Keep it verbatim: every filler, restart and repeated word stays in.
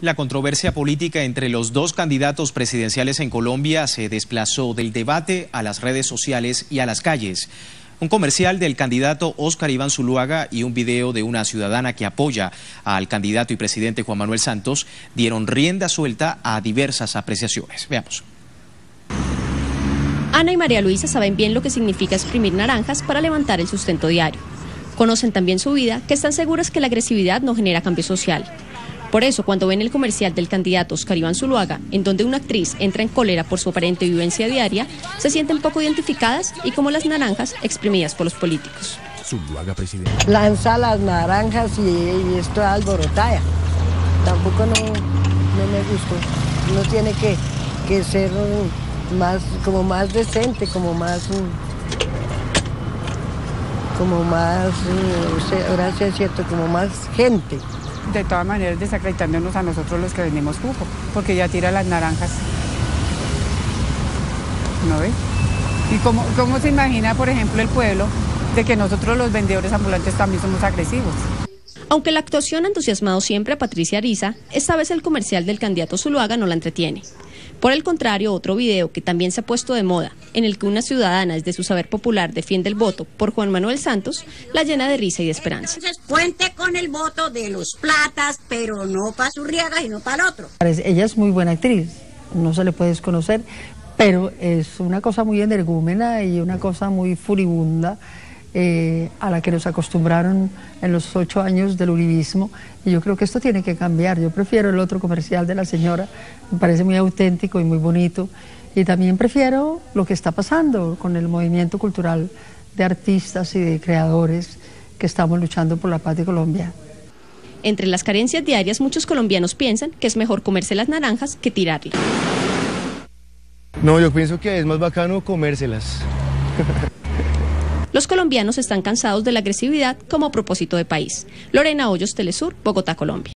La controversia política entre los dos candidatos presidenciales en Colombia se desplazó del debate a las redes sociales y a las calles. Un comercial del candidato Óscar Iván Zuluaga y un video de una ciudadana que apoya al candidato y presidente Juan Manuel Santos dieron rienda suelta a diversas apreciaciones. Veamos. Ana y María Luisa saben bien lo que significa exprimir naranjas para levantar el sustento diario. Conocen también su vida, que están seguras que la agresividad no genera cambio social. Por eso, cuando ven el comercial del candidato Óscar Iván Zuluaga, en donde una actriz entra en cólera por su aparente vivencia diaria, se sienten poco identificadas y como las naranjas exprimidas por los políticos. Zuluaga, presidente. Lanza las naranjas y, y esto es alborotada. Tampoco no, no me gustó. Uno tiene que, que ser más, como más decente, como más... como más, ahora sí es cierto, como más gente. De todas maneras desacreditándonos a nosotros los que vendemos jugo, porque ya tira las naranjas. ¿No ve? ¿Y cómo, cómo se imagina, por ejemplo, el pueblo de que nosotros los vendedores ambulantes también somos agresivos? Aunque la actuación ha entusiasmado siempre a Patricia Ariza, esta vez el comercial del candidato Zuluaga no la entretiene. Por el contrario, otro video que también se ha puesto de moda, en el que una ciudadana desde su saber popular defiende el voto por Juan Manuel Santos, la llena de risa y de esperanza. Entonces cuente con el voto de los platas, pero no para Zuluaga y no para el otro. Ella es muy buena actriz, no se le puede desconocer, pero es una cosa muy energúmena y una cosa muy furibunda eh, a la que nos acostumbraron en los ocho años del uribismo. Y yo creo que esto tiene que cambiar. Yo prefiero el otro comercial de la señora, me parece muy auténtico y muy bonito, y también prefiero lo que está pasando con el movimiento cultural de artistas y de creadores que estamos luchando por la paz de Colombia. Entre las carencias diarias, muchos colombianos piensan que es mejor comerse las naranjas que tirarlas. No, yo pienso que es más bacano comérselas. Los colombianos están cansados de la agresividad como propósito de país. Lorena Hoyos, Telesur, Bogotá, Colombia.